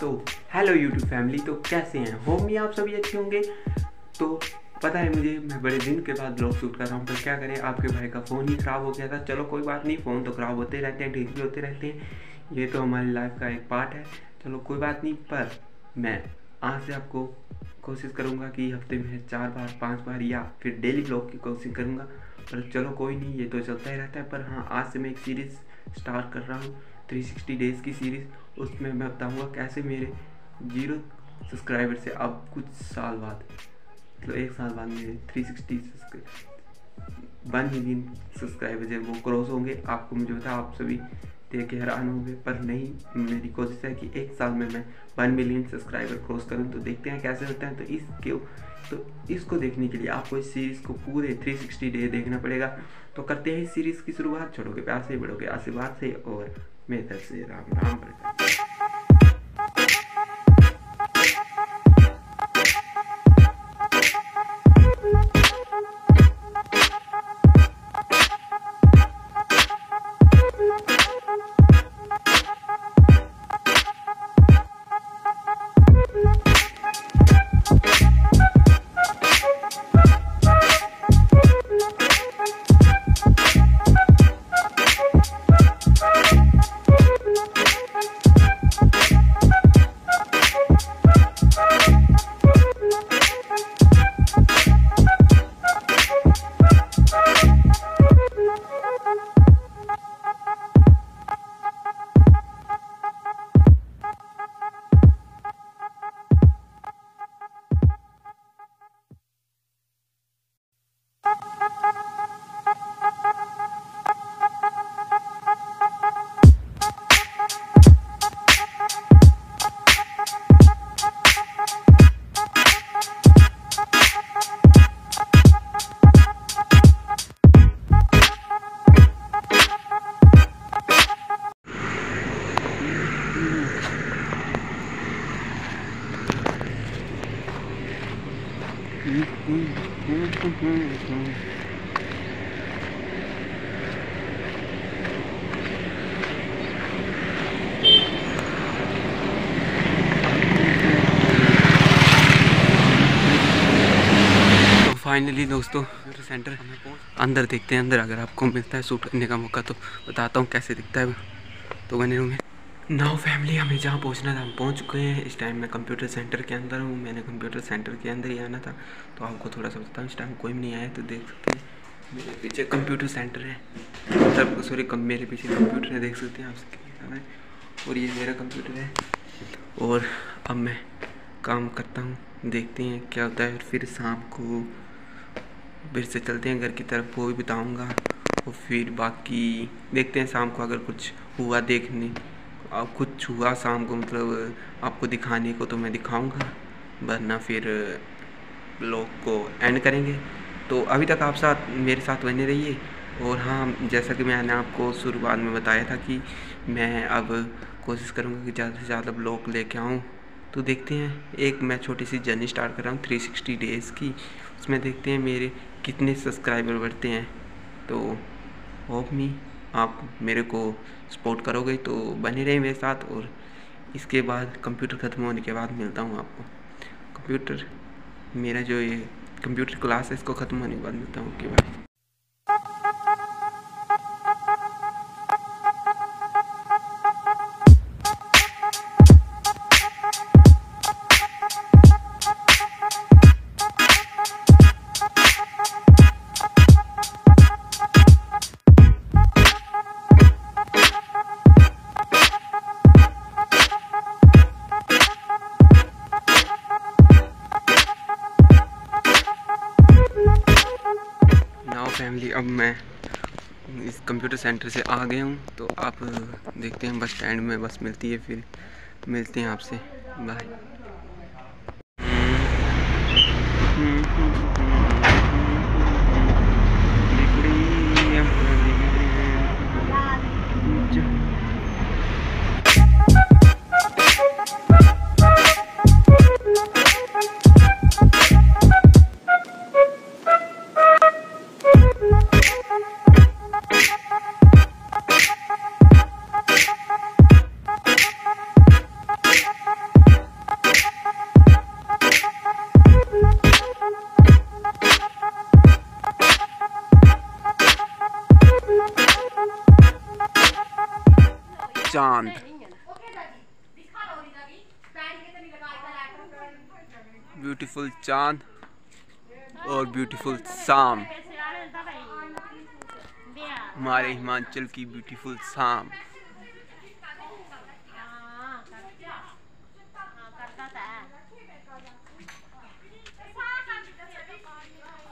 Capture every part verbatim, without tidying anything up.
तो hello YouTube family, तो कैसे हैं? होप ये आप सभी अच्छे होंगे। तो पता है मुझे, मैं बड़े दिन के बाद ब्लॉग शूट कर रहा हूँ, पर क्या करें, आपके भाई का फ़ोन ही ख़राब हो गया था। चलो कोई बात नहीं, फ़ोन तो ख़राब होते रहते हैं, डिस्प्ले होते रहते हैं, ये तो हमारी लाइफ का एक पार्ट है। चलो कोई बात नहीं, पर मैं आज से आपको कोशिश करूँगा कि हफ्ते में चार बार पाँच बार या फिर डेली ब्लॉग की कोशिश करूँगा। पर चलो कोई नहीं, ये तो चलता ही रहता है। पर हाँ, आज से मैं एक सीरीज़ स्टार्ट कर रहा हूँ, थ्री सिक्सटी डेज़ की सीरीज़। उसमें मैं बताऊंगा कैसे मेरे जीरो सब्सक्राइबर से अब कुछ साल बाद, मतलब तो एक साल बाद मेरे three sixty one million subscriber जो वो क्रॉस होंगे। आपको मुझे पता, आप सभी देख के हैरान होंगे, पर नहीं, मेरी कोशिश है कि एक साल में मैं वन मिलियन सब्सक्राइबर क्रॉस करूं। तो देखते हैं कैसे होता है। तो इसके तो इसको देखने के लिए आपको इस सीरीज़ को पूरे थ्री सिक्सटी डे देखना पड़ेगा। तो करते हैं इस सीरीज़ की शुरुआत। छोड़ोगे प्यार से, बढ़ोगे आशीर्वाद से, और मेरी तरफ से राम राम प्रणाम। फाइनली दोस्तों, सेंटर अंदर देखते हैं। अंदर अगर आपको मिलता है शूट करने का मौका तो बताता हूँ कैसे दिखता है। तो बने में नाउ फैमिली, हमें जहाँ पहुँचना था हम पहुँच चुके हैं। इस टाइम मैं कंप्यूटर सेंटर के अंदर हूँ। मैंने कंप्यूटर सेंटर के अंदर ही आना था, तो आपको थोड़ा सा बताता हूँ। इस टाइम कोई भी नहीं आया, तो देख सकते हैं मेरे पीछे कंप्यूटर सेंटर है, मतलब सॉरी कम मेरे पीछे कंप्यूटर है, देख सकते हैं आप। और ये मेरा कंप्यूटर है, और अब मैं काम करता हूँ, देखते हैं क्या होता है। फिर शाम को फिर से चलते हैं घर की तरफ, वो भी बताऊँगा। और फिर बाकी देखते हैं शाम को अगर कुछ हुआ देखने, अब कुछ हुआ शाम को मतलब आपको दिखाने को तो मैं दिखाऊंगा, वरना फिर ब्लॉग को एंड करेंगे। तो अभी तक आप साथ मेरे साथ बने रहिए। और हाँ, जैसा कि मैंने आपको शुरुआत में बताया था कि मैं अब कोशिश करूँगा कि ज़्यादा से ज़्यादा ब्लॉग लेके आऊँ। तो देखते हैं, एक मैं छोटी सी जर्नी स्टार्ट कर रहा हूँ थ्री सिक्सटी डेज़ की, उसमें देखते हैं मेरे कितने सब्सक्राइबर बढ़ते हैं। तो होप मी आप मेरे को सपोर्ट करोगे, तो बने रहे मेरे साथ। और इसके बाद कंप्यूटर ख़त्म होने के बाद मिलता हूँ आपको। कंप्यूटर मेरा जो ये कंप्यूटर क्लास है, इसको ख़त्म होने के बाद मिलता हूँ। Okay bye. फैमिली, अब मैं इस कंप्यूटर सेंटर से आ गया हूँ। तो आप देखते हैं बस स्टैंड में बस मिलती है, फिर मिलते हैं आपसे। बाय। चांद। ब्यूटीफुल चांद और ब्यूटीफुल शाम, हमारे हिमाचल की ब्यूटीफुल शाम।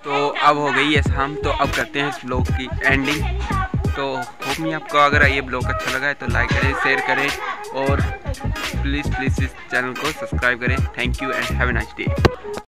तो अब हो गई है शाम, तो अब करते हैं इस ब्लॉग की एंडिंग। तो होप मी आपको अगर ये ब्लॉग अच्छा लगा है तो लाइक करें, शेयर करें और प्लीज़ प्लीज़ इस चैनल को सब्सक्राइब करें। Thank you and have a nice day.